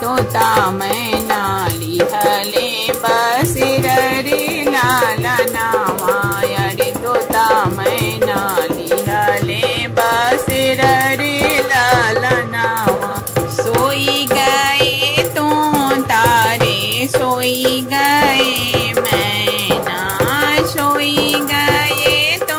तोता मैना लिहले बसिर रे लाला नामाया रे तोता मैना लिहले बसिर रे लाला नामा सोई गए तो तारे सोई गए मैना सोई गए तो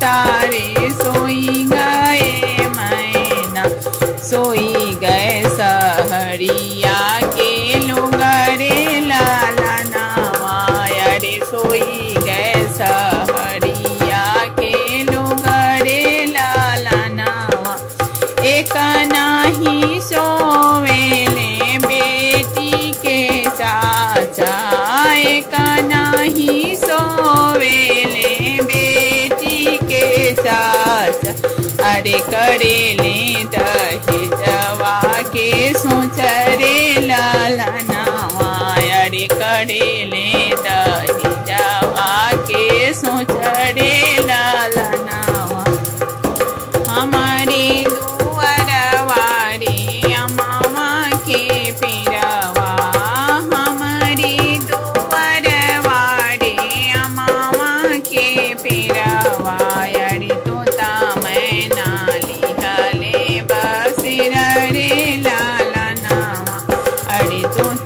तारे सोई गए मैना सोई गए सहरिया के लोग रे लाला नामाया रे सोई गए सहरिया के लोग रे लाला नामा एक नाही सोवेले बेटी के पापा अरे एक नाही सोवेले बेटी के पापा अरे करेले लाला नामा अरे करेले दही जवा के सोच रे लाला नामा हमारे दुआर वारे मामा के पिरावा हमारे दुआर वारे मामा के पिरावा अरे तोता मैना लिहले बसिर रे लाला नामाया रे तोता मैना लिहले बसिर रे लाला नामा सोई गए तो तारे सोई गए मैना सोई गए तो तारे सोई गए मैना सोई गए सहरिया के लोग रे लाला नामाया रे सोई गए सहरिया के लोग रे लाला नामा एक नाही सोवेले बेटी के चाचा एक नाही सोवेले बेटी के चाचा अरे करेले दही जवा के सोच रे लाला नामाया रे करेले दही जवा के सोच रे लाला नामा हमारे दुआर वारे मामा के पिरावा हमारे दुआर वारे मामा के पिरावा अरे तोता मैना लिहले बसिर रे लाला नामा अरे तोता